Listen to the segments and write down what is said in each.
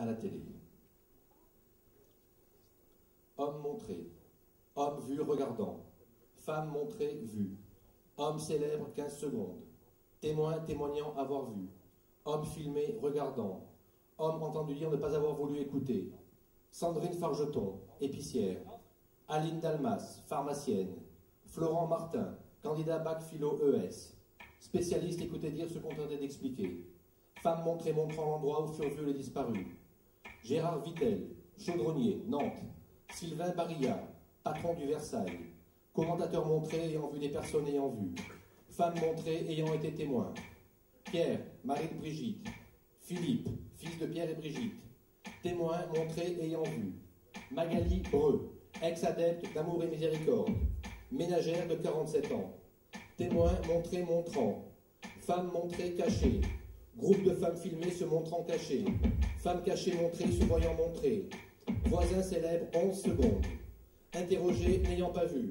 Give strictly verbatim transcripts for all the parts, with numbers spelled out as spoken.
à la télé. Homme montré, homme vu regardant, femme montrée vue, homme célèbre quinze secondes, témoin témoignant avoir vu, homme filmé regardant, homme entendu dire ne pas avoir voulu écouter, Sandrine Fargeton, épicière, Aline Dalmas, pharmacienne, Florent Martin, candidat bac philo E S, spécialiste écouter dire ce qu'on tentait d'expliquer, femme montrée montrant l'endroit où furent vus les disparus, Gérard Vitel, chaudronnier, Nantes, Sylvain Barilla, patron du Versailles, commentateur montré ayant vu des personnes ayant vu, femme montrée ayant été témoin, Pierre, mari de Brigitte, Philippe, fils de Pierre et Brigitte, témoin montré ayant vu, Magali Breux, ex-adepte d'Amour et Miséricorde, ménagère de quarante-sept ans, témoin montré montrant, femme montrée cachée, groupe de femmes filmées se montrant cachées, femme cachée montrée se voyant montrée, voisin célèbre onze secondes, interrogé n'ayant pas vu,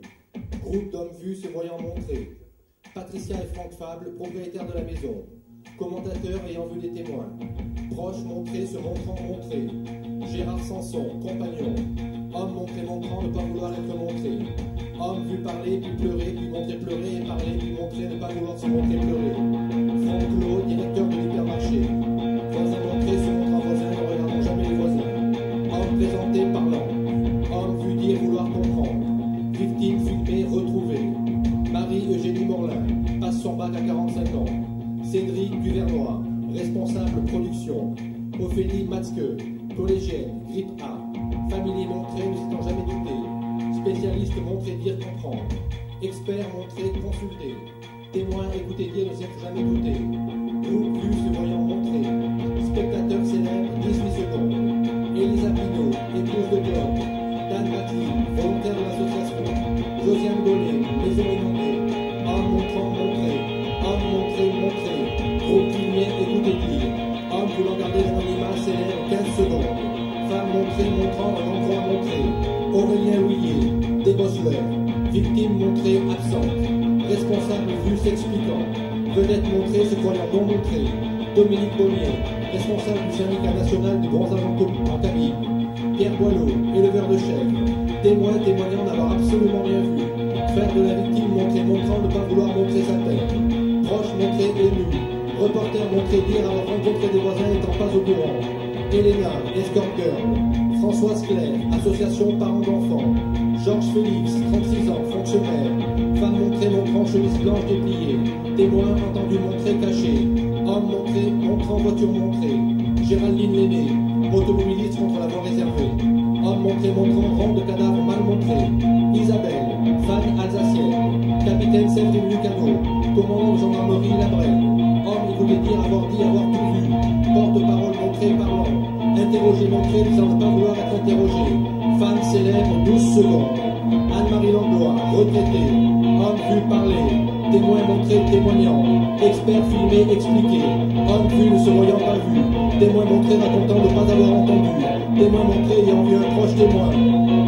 groupe d'hommes vus se voyant montrés, Patricia et Franck Fable, propriétaires de la maison, commentateurs ayant vu des témoins, proches montrés se montrant montrés, Gérard Sanson, compagnon, homme montré montrant ne pas vouloir être montré, homme vu parler puis pleurer puis montrer pleurer et parler puis montrer ne pas vouloir se montrer pleurer, Jean Clos, directeur de l'hypermarché, voisin montré se montrant voisin ne regardant jamais les voisins, homme présenté parlant, homme vu dire vouloir comprendre, victime filmée retrouvée, Marie-Eugénie Morlin, passe son bac à quarante-cinq ans, Cédric Duvernois, responsable production, Ophélie Matzke, collégienne, grippe A, familier montré ne s'étant jamais douté, spécialiste montré dire comprendre, expert montré consulté, témoin écouté dire ne s'être jamais douté, groupe vu se voyant montré, spectateur célèbre dix-huit secondes, Elisa Pineaux, épouse de Claude, Dan Catlin, volontaire de l'association, Josiane Bollet, maison inondée, homme montrant montré, homme montré montré, groupe filmé écouté dire, homme voulant garder son image célèbre quinze secondes, femme montrée montrant un endroit montré, Aurélien Ouillet, débosseleur, victime montrée absente, responsable vu s'expliquant, vedette montrée se croyant non montrée, Dominique Pommier, responsable du syndicat national du bronzage en Camille, Pierre Boileau, éleveur de chèvres, témoin témoignant d'avoir absolument rien vu, frère de la victime montrée montrant ne pas vouloir montrer sa tête, proche montrée ému, reporter montré dire avoir rencontré des voisins n'étant pas au courant, Elena, escort girl, Françoise Claire, association parents d'enfants, Georges Félix, trente-six ans, fonctionnaire, femme montrée montrant chemise blanche dépliée, témoin entendu montré caché, homme montré montrant voiture montrée, Géraldine l'aînée, automobiliste contre la voie réservée, homme montré montrant rang de cadavre mal montré, Isabelle, fan alsacienne, capitaine Cédric Duvernois, commandant de gendarmerie Labrène, homme écouté dire avoir dit avoir tout vu, porte-parole montré parlant, interrogé montré ne semble pas vouloir être interrogé, femme célèbre douze secondes, Anne-Marie Langlois, retraitée, homme vu parler, témoin montré témoignant, expert filmé expliqué, homme vu ne se voyant pas vu, témoin montré racontant ne pas avoir entendu, témoin montré ayant vu un proche témoin,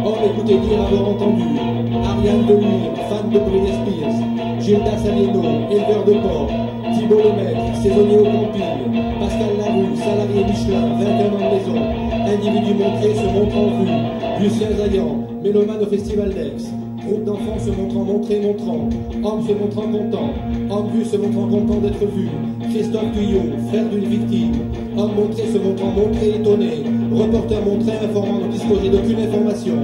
homme écouté dire avoir entendu, Ariane de Lure, fan de Britney Spears, Gilda Salino, éleveur de porc, Thibault Le Maître, saisonnier au camping, Pascal Laroux, salarié Michelin, vingt et un ans de maison, individu montré se montrant vu, Lucien Zayan, mélomane au Festival d'Aix, groupe d'enfants se montrant montré montrant, homme se montrant content, homme vu se montrant content d'être vu, Christophe Cuyot, frère d'une victime, homme montré se montrant montré étonné, reporter montré informant ne disposait d'aucune information,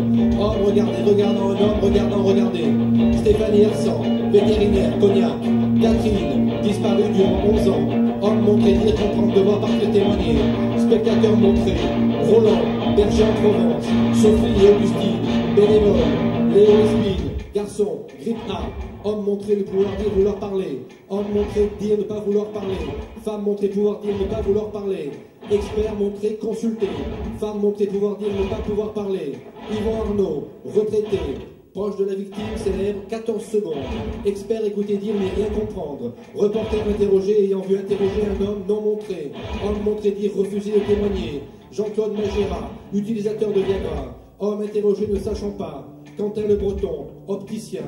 homme regardé regardant un homme regardant regardé, Stéphanie Ersan, vétérinaire, Cognac, Catherine, disparue durant onze ans, homme montré dire comprendre devoir partir témoigner, spectateur montré, Roland, Berger en Provence, Sophie et Augustine, bénévole, Léo Spine, garçon, grippe A, homme montré ne pouvoir dire vouloir parler, homme montré dire ne pas vouloir parler, femme montrée pouvoir dire ne pas vouloir parler, expert montré consulté, femme montrée pouvoir dire ne pas pouvoir parler, Yvon Arnaud, retraité, proche de la victime, célèbre, quatorze secondes. Expert écouté dire mais rien comprendre. Reporter interrogé ayant vu interroger un homme non montré. Homme montré dire refusé de témoigner. Jean-Claude Magéra, utilisateur de Viagra. Homme interrogé ne sachant pas. Quentin Le Breton, opticien.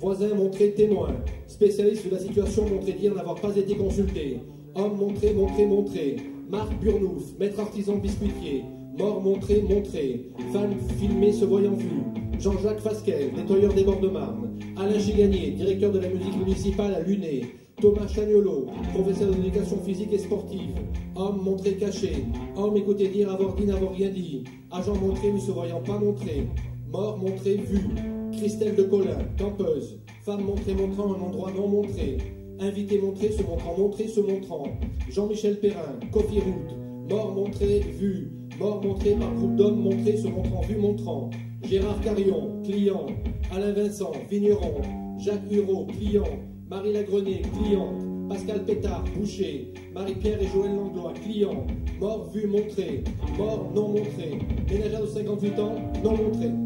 Voisin montré témoin. Spécialiste de la situation montré dire n'avoir pas été consulté. Homme montré, montré, montré. Marc Burnouf, maître artisan biscuitier, mort montré, montré, femme filmée se voyant vue, Jean-Jacques Fasquelle, nettoyeur des bords de Marne, Alain Gigagné, directeur de la musique municipale à Lunay, Thomas Chagnolot, professeur d'éducation physique et sportive, homme montré caché, homme écouté dire avoir dit n'avoir rien dit, agent montré ne se voyant pas montré, mort montré vu, Christelle de Colin, campeuse, femme montrée montrant un endroit non montré, invité montré se montrant montré se montrant, Jean-Michel Perrin, Coffee Route, mort montré vu, mort montré par groupe d'hommes montré se montrant vu montrant, Gérard Carion, client, Alain Vincent, vigneron, Jacques Hurault, client, Marie Lagrenée, cliente, Pascal Pétard, boucher, Marie-Pierre et Joël Langlois, client, mort vu montré, mort non montré, ménagère de cinquante-huit ans, non montré.